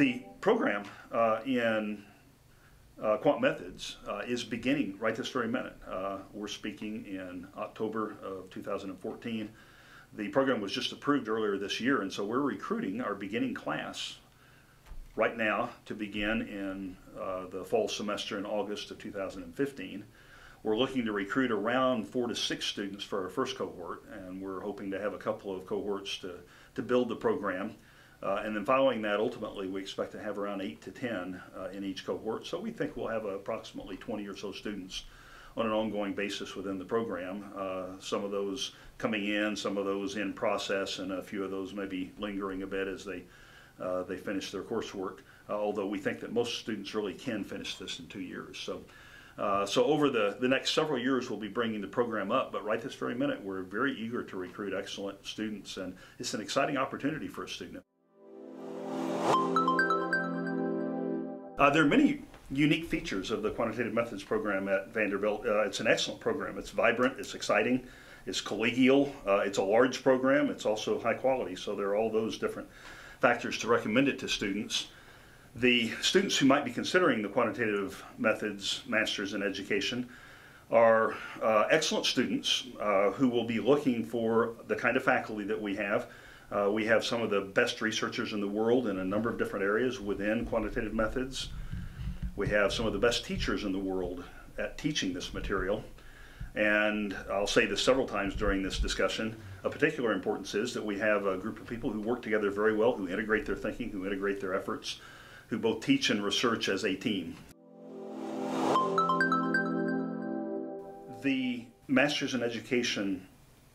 the program in quant methods is beginning right this very minute. We're speaking in October of 2014. The program was just approved earlier this year, and so we're recruiting our beginning class right now to begin in the fall semester in August of 2015. We're looking to recruit around 4 to 6 students for our first cohort, and we're hoping to have a couple of cohorts to build the program. And then following that, ultimately, we expect to have around 8 to 10 in each cohort. So we think we'll have approximately 20 or so students on an ongoing basis within the program. Some of those coming in, some of those in process, and a few of those maybe lingering a bit as they finish their coursework. Although we think that most students really can finish this in 2 years. So, over the next several years, we'll be bringing the program up. But right this very minute, we're very eager to recruit excellent students, and it's an exciting opportunity for a student. There are many unique features of the Quantitative Methods program at Vanderbilt. It's an excellent program. It's vibrant, it's exciting, it's collegial, it's a large program, it's also high quality. So there are all those different factors to recommend it to students. The students who might be considering the Quantitative Methods Masters in Education are excellent students who will be looking for the kind of faculty that we have. We have some of the best researchers in the world in a number of different areas within quantitative methods. We have some of the best teachers in the world at teaching this material. And I'll say this several times during this discussion, of particular importance is that we have a group of people who work together very well, who integrate their thinking, who integrate their efforts, who both teach and research as a team. The Masters in Education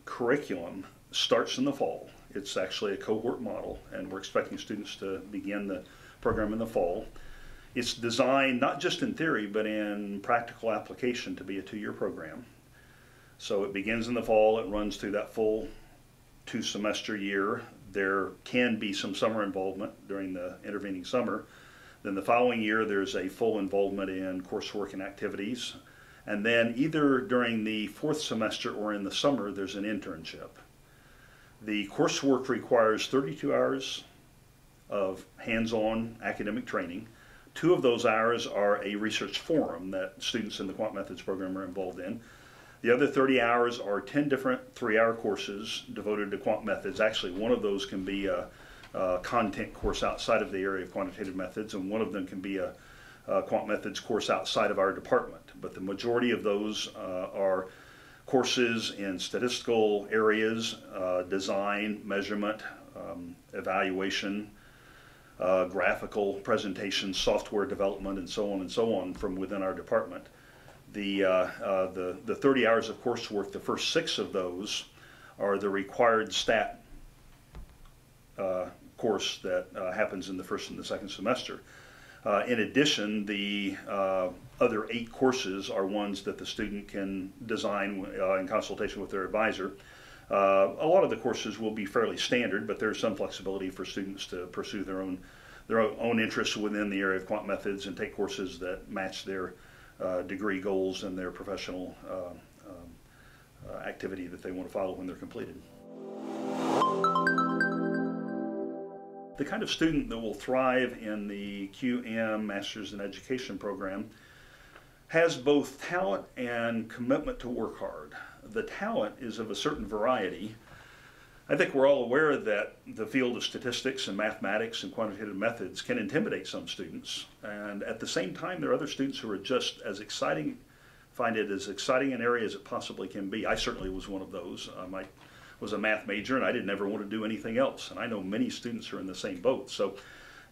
curriculum starts in the fall. It's actually a cohort model, and we're expecting students to begin the program in the fall. It's designed not just in theory, but in practical application to be a 2-year program. So it begins in the fall, it runs through that full 2-semester year. There can be some summer involvement during the intervening summer. Then the following year, there's a full involvement in coursework and activities. And then either during the 4th semester or in the summer, there's an internship. The coursework requires 32 hours of hands-on academic training. 2 of those hours are a research forum that students in the Quant Methods program are involved in. The other 30 hours are 10 different 3-hour courses devoted to quant methods. Actually, one of those can be a content course outside of the area of quantitative methods, and one of them can be a quant methods course outside of our department. But the majority of those are courses in statistical areas, design, measurement, evaluation, graphical presentation, software development, and so on from within our department. The 30 hours of coursework, the first 6 of those are the required stat course that happens in the 1st and the 2nd semester. In addition, the other 8 courses are ones that the student can design in consultation with their advisor. A lot of the courses will be fairly standard, but there's some flexibility for students to pursue their own interests within the area of quant methods and take courses that match their degree goals and their professional activity that they want to follow when they're completed. The kind of student that will thrive in the QM Masters in Education program has both talent and commitment to work hard. The talent is of a certain variety. I think we're all aware that the field of statistics and mathematics and quantitative methods can intimidate some students. And at the same time, there are other students who are just as exciting, find it as exciting an area as it possibly can be. I certainly was one of those. I was a math major, and I didn't ever want to do anything else. And I know many students are in the same boat. So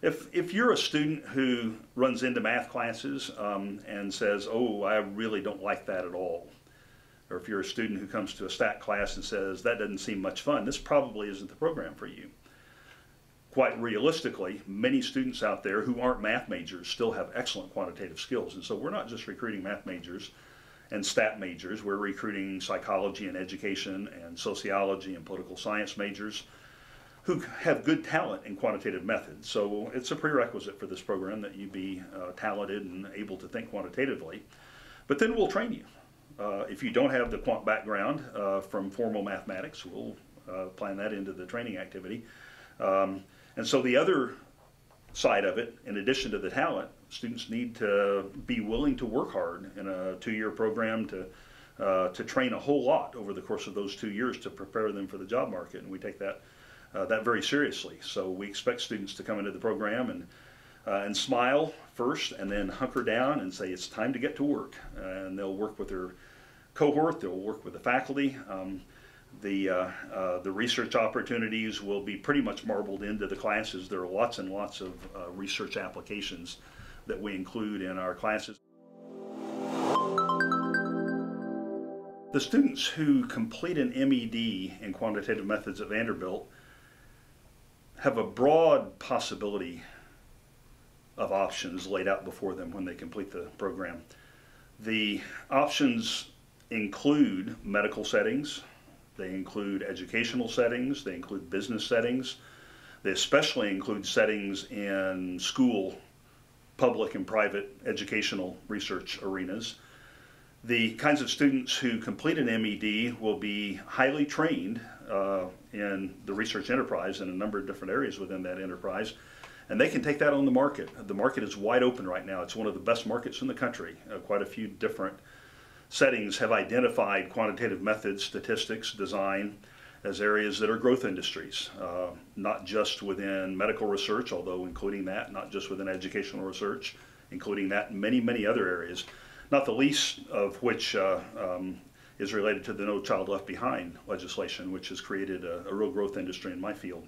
if you're a student who runs into math classes and says, oh, I really don't like that at all, or if you're a student who comes to a stat class and says, that doesn't seem much fun, this probably isn't the program for you. Quite realistically, many students out there who aren't math majors still have excellent quantitative skills. And so we're not just recruiting math majors and stat majors, we're recruiting psychology and education and sociology and political science majors who have good talent in quantitative methods. So it's a prerequisite for this program that you be talented and able to think quantitatively. But then we'll train you. If you don't have the quant background from formal mathematics, we'll plan that into the training activity. And so the other side of it, in addition to the talent, students need to be willing to work hard in a two-year program to train a whole lot over the course of those 2 years to prepare them for the job market, and we take that very seriously. So we expect students to come into the program and smile first, and then hunker down and say it's time to get to work. And they'll work with their cohort, they'll work with the faculty. The research opportunities will be pretty much marbled into the classes. There are lots and lots of research applications that we include in our classes. The students who complete an MED in Quantitative Methods at Vanderbilt have a broad possibility of options laid out before them when they complete the program. The options include medical settings, they include educational settings, they include business settings, they especially include settings in school, public and private educational research arenas. The kinds of students who complete an MED will be highly trained in the research enterprise and a number of different areas within that enterprise, and they can take that on the market. The market is wide open right now. It's one of the best markets in the country. Quite a few different settings have identified quantitative methods, statistics, design as areas that are growth industries, not just within medical research, although including that, not just within educational research, including that, and many, many other areas, not the least of which is related to the No Child Left Behind legislation, which has created a real growth industry in my field.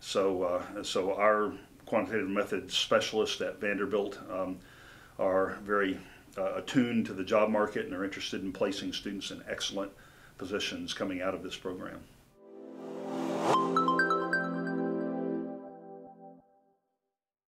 So, so our quantitative methods specialists at Vanderbilt are very attuned to the job market and are interested in placing students in excellent positions coming out of this program.